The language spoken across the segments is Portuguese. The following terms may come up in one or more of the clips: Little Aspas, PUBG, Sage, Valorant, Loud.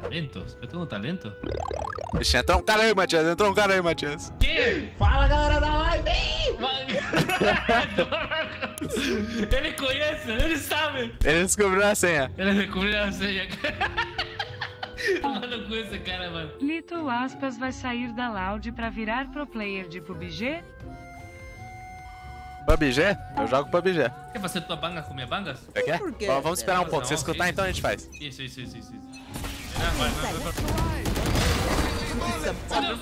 Talentos? Eu tenho um talento? Deixa eu entrar um cara aí, Matias. Entrou um cara aí, Matias. Que? Fala, galera da live! Ele conhece, ele sabe. Ele descobriu a senha. Ele descobriu a senha. Mano, com esse cara, mano. Little Aspas vai sair da Loud pra virar pro player de PUBG? PUBG? Eu jogo PUBG. Quer fazer tua banga com minha banga? Você quer? Bom, vamos esperar um pouco. Se escutar, então a gente faz. Isso. Meu Deus, eu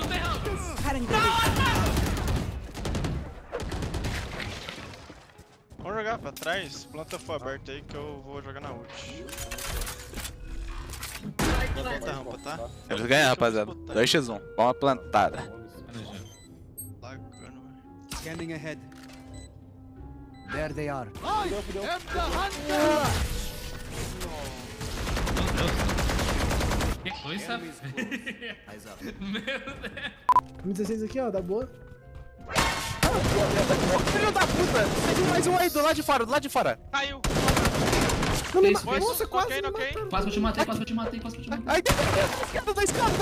tô errando. Vamos jogar pra trás. Planta foi aberta aí que eu vou jogar na ult. Vou plantar a rampa, tá? Eles ganham, rapaziada. 2x1. Uma plantada. Scanning ahead. There they are. I am the hunter! Que coisa? Meu Deus! 16 aqui, ó, dá boa. Filho da puta! Tem mais um aí do lado de fora, do lado de fora! Caiu! Não me matou, nossa, quase me mataram! Quase que eu te matei, quase que eu te matei! Ai, da escada,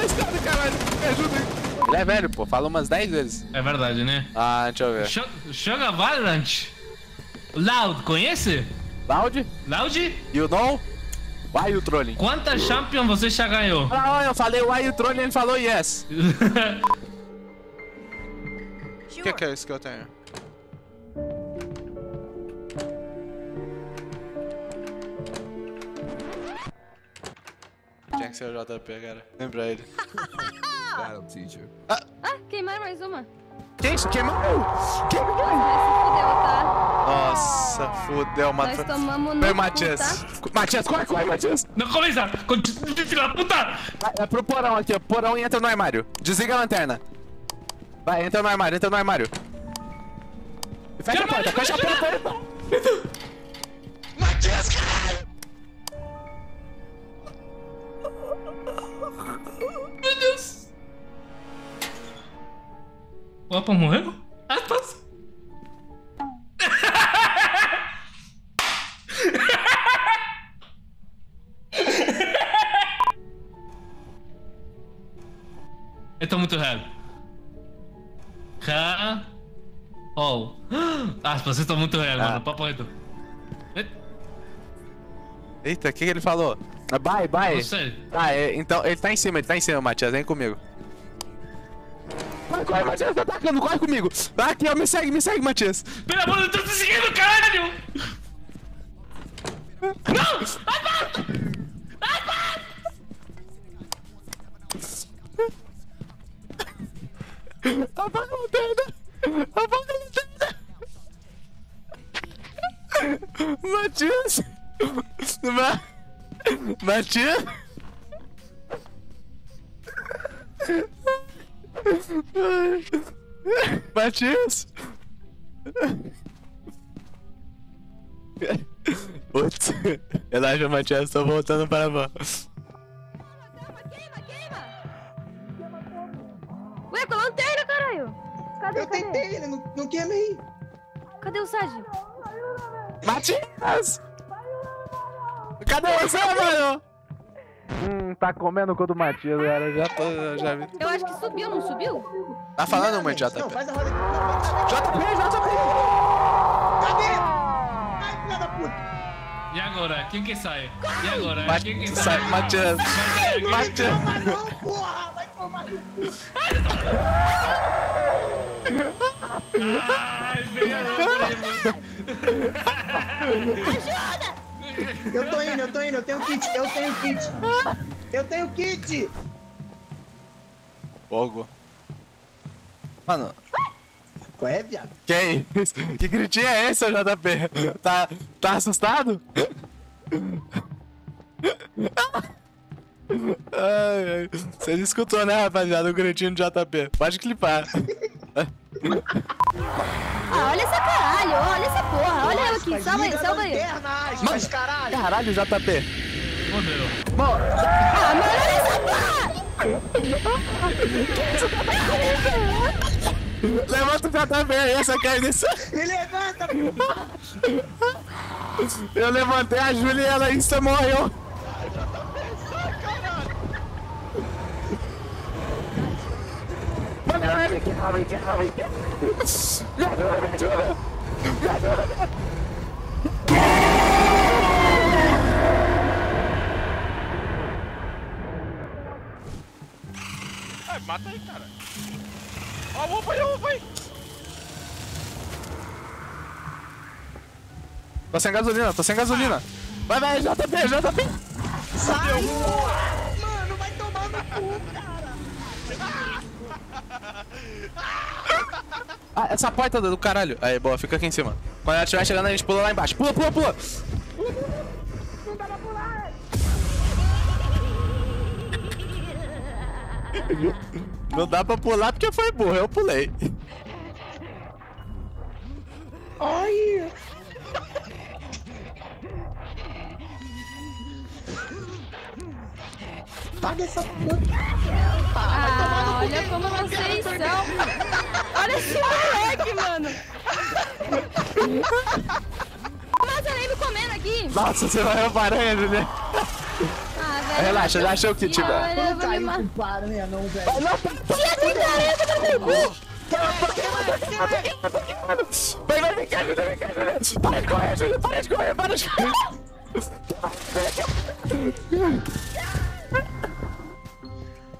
caralho! Me ajuda aí! Ele é velho, pô, falou umas 10 vezes. É verdade, né? Ah, deixa eu ver. Joga Valorant! Loud, conhece? Loud? You know? Why you trolling? Quantas champions você já ganhou? Ah, eu falei why you trolling, ele falou yes. O que é isso que eu tenho? Tinha que ser o JP, cara. Lembra ele. Ah, queimaram mais uma. Gente, queimou! Nossa, fudeu, matou. Nós tomamos no Matias, corre, Matias! Não, começa! Filho da puta! É pro porão aqui, ó. Porão e entra no armário. Desliga a lanterna. Vai, entra no armário. Fecha a porta, Matias, caralho! Meu Deus! O Apa morreu? Aspas! Eu tô muito errado. Aspas, eu tô muito errado, mano. Papo reto. Eita, o que ele falou? Bye. Ah, então ele tá em cima, Matias, vem comigo. Corre, Matias, tá atacando, corre comigo! Vai aqui, ó, me segue, Matias! Pelo amor de Deus, eu tô te seguindo, caralho! Não! Apaga a lanterna! Matias! Matias! Putz, relaxa, Matias, tô voltando para a van. Queima! Ué, com a lanterna, caralho! Cadê? Tentei, não queimei! Cadê o Sage? Matias! Cadê você, mano? Tá comendo o cu do Matias, cara. Já vi. Eu acho que subiu, não subiu? Tá falando, mãe, JP. Não, faz a roda aqui. JP! Cadê? Ai, filha da puta! E agora? Quem que sai? E agora? Quem que sai? Matias! Matias! Porra! Vai tomar no cu! Ai, velho! Ajuda! Eu tô indo, eu tenho kit! Fogo. Mano. Qual é, viado? Que é isso? Que gritinho é esse, JP? Tá assustado? Ai, você escutou, né, rapaziada? O gritinho do JP. Pode clipar. Ah, olha essa caralho, olha essa porra, olha eu aqui, salva aí. Mas caralho, JP. Morreu. Ah, mas olha essa porra! Levanta o JP aí, essa cai nessa. Me levanta, porra! Eu levantei a Júlia e ela morreu. Ai, JP, sai, caralho! Matei, cara. Ó, eu vou aí. Tô sem gasolina. Vai, JP. Sai! Mano, vai tomar no cu, cara. Ah, essa porta do caralho. Aí, boa, fica aqui em cima. Quando ela estiver chegando, a gente pula lá embaixo. Pula. Não dá pra pular. Não dá pra pular porque foi burro, eu pulei. Ai! Paga essa puta! Ah, olha como vocês são! Olha esse moleque, mano! Mas eu nem me comendo aqui! Nossa, você vai reparando, né? Relaxa, o que tiver. Não cai com paro, né? Não, velho. Tia, tem careta, meu cu! Vai, vem cá. Para de correr.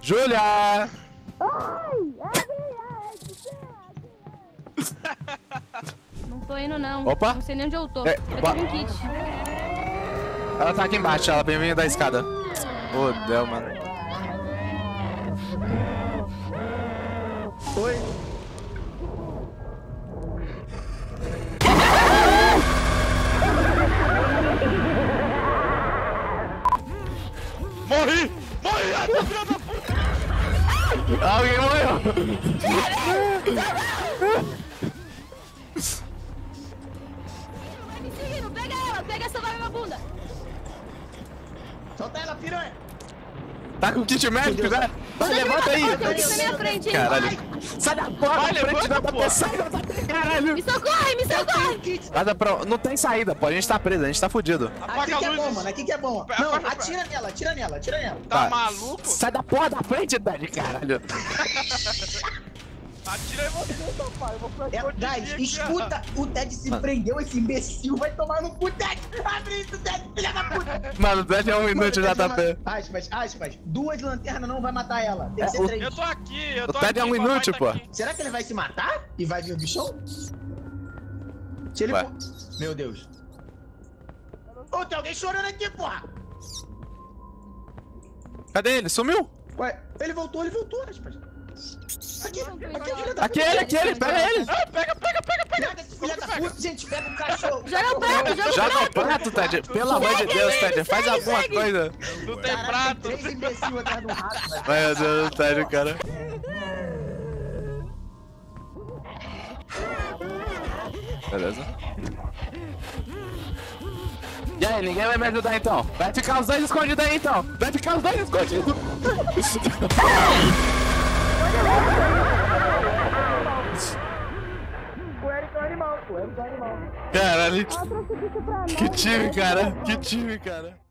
Júlia! Não tô indo, não. Opa! Não sei nem onde eu tô. Eu tô com kit. Ela tá aqui embaixo, ela bem-vinda da escada. Oh, Deus, mano. Oi. Morri! Ai, filha da puta! Alguém morreu! Vai me seguindo, pega ela! Pega essa barba na bunda! Solta ela, piranha! Tá com kit médico, né? Vai, levanta aí! Caralho! Sai da porta, vai, frente da porta! Sai da porta, caralho! Me socorre! Nada pra... Não tem saída, pô. A gente tá preso, a gente tá fudido. Aqui que é bom, mano. Aqui que é bom. Não, atira nela. Tá maluco? Sai da porra da frente, Dani, caralho! Atira em você, papai. Eu vou fazer Dani, escuta. O Ted se prendeu, esse imbecil. Vai tomar no cu, Ted. Abre isso, Ted, filha da puta. Mano, o Ted é um inútil, já tá pé. Aspas. Duas lanternas não vai matar ela. Tem que ser três. Eu tô aqui. O Ted é um inútil, pô. Será que ele vai se matar? E vai vir o bichão? Se ele for... Meu Deus. Ô, tem alguém chorando aqui, porra. Cadê ele? Sumiu? Ué, ele voltou, Aspas. Aquele, pega ele! Pega! Gente, pega o cachorro! Joga o prato, Ted! Pelo amor de Deus, Ted, faz alguma coisa! Não tem prato! Três imbecil atrás do rato, velho! Meu Deus, Ted, cara! Beleza? E aí, ninguém vai me ajudar então! Vai ficar os dois escondidos! O Eric é um animal, caralho. Que time, cara.